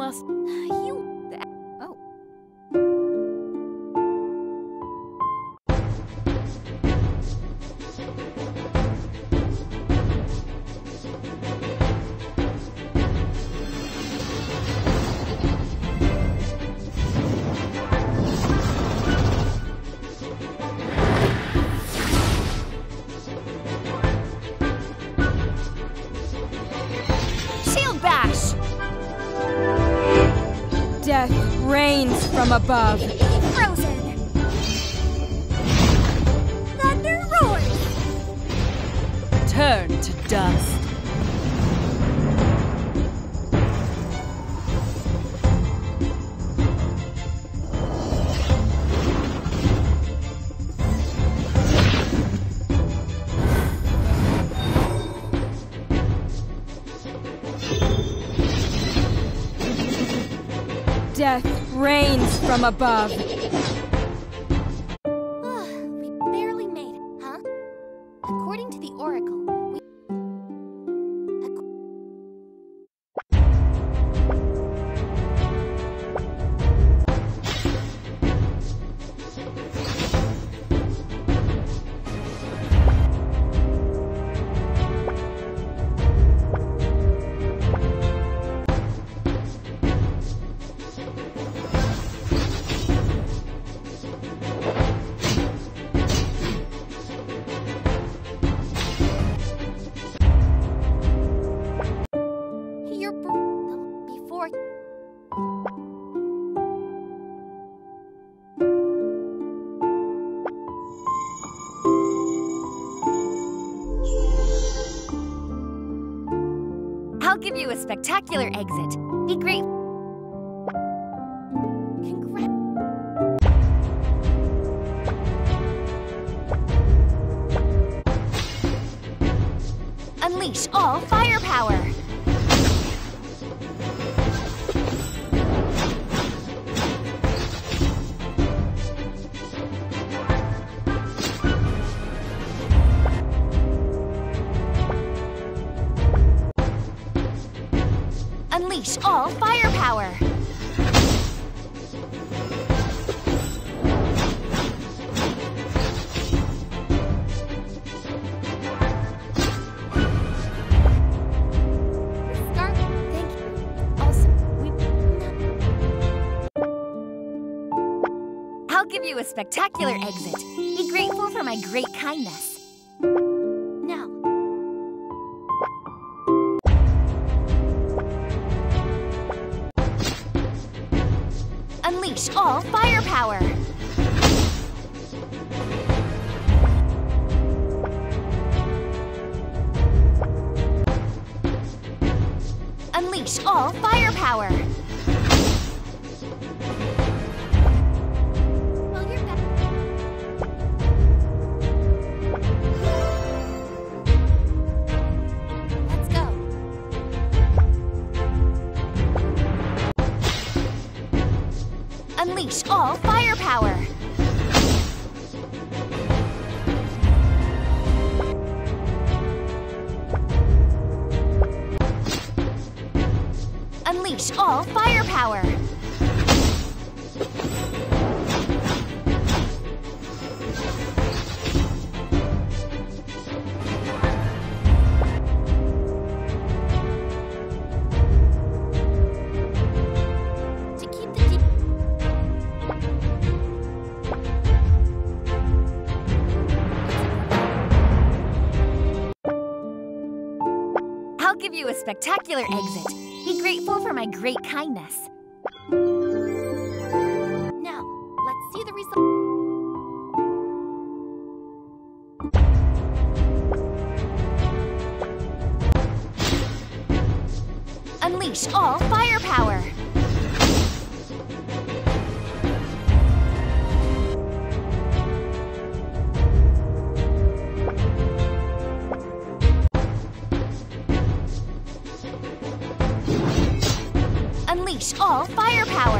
must... Death rains from above. Frozen. Thunder roars. Turn to dust. Death reigns from above. We barely made it, huh? According to the Oracle, we... I'll give you a spectacular exit. Be grateful. Congrats. Unleash all firepower. Unleash all firepower! Star, thank you. Also, I'll give you a spectacular exit. Be grateful for my great kindness. Unleash all firepower! Unleash all firepower! Well, you're back. Let's go. Unleash all firepower! Unleash all firepower! I'll give you a spectacular exit. Be grateful for my great kindness. Now, let's see the result. Unleash all firepower. Unleash all firepower!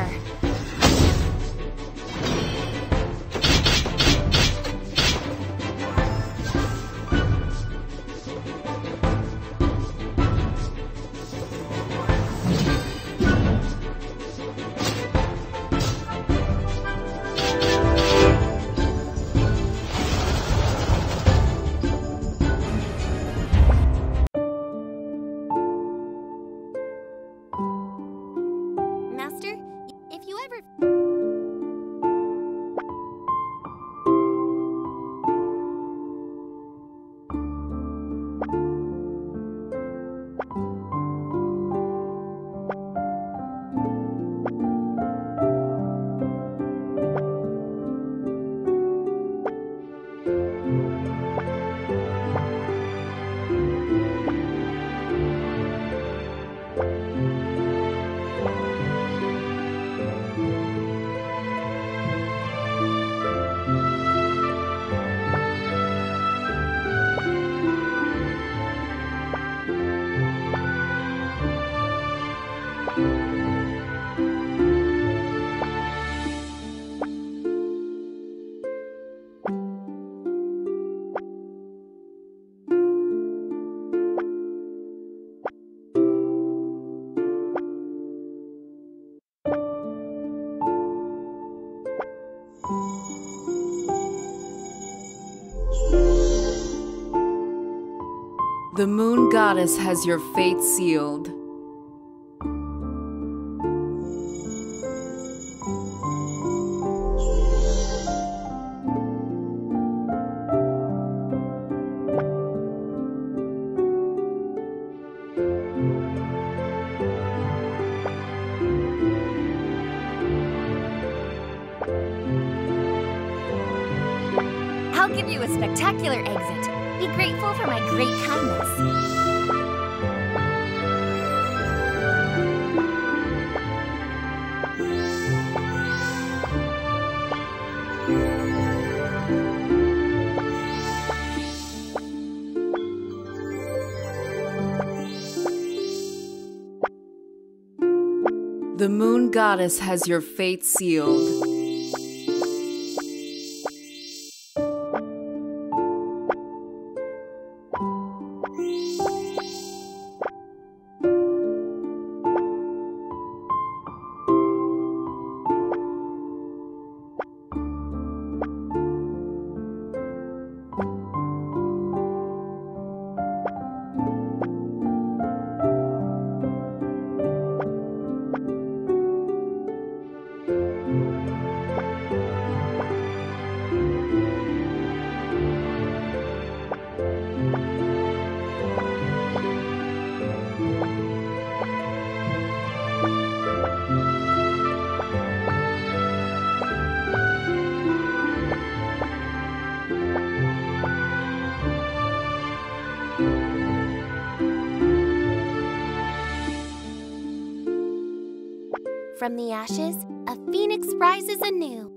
The moon goddess has your fate sealed. I'll give you a spectacular exit. Be grateful for my great kindness. The moon goddess has your fate sealed. From the ashes, a phoenix rises anew.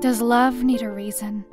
Does love need a reason?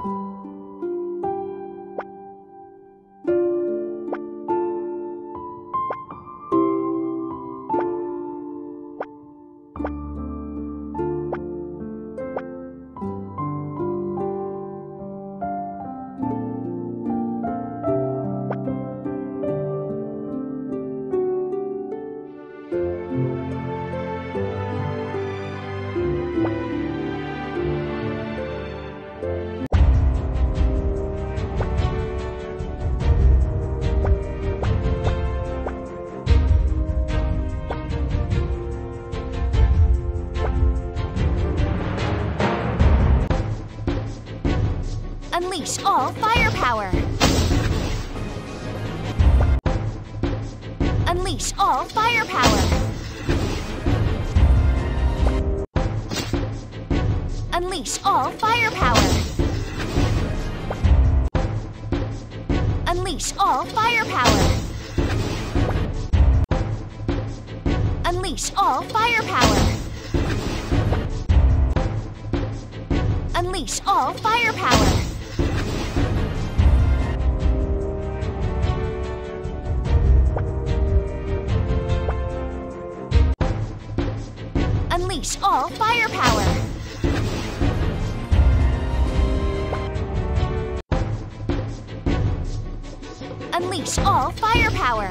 Unleash all firepower! Unleash all firepower! Unleash all firepower! Unleash all firepower! Unleash all firepower! Unleash all firepower! Unleash all firepower! Unleash all firepower! Unleash all firepower!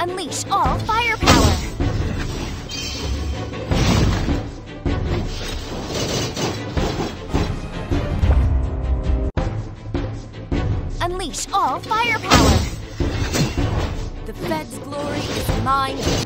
Unleash all firepower! Unleash all firepower! The Fed's glory is mine.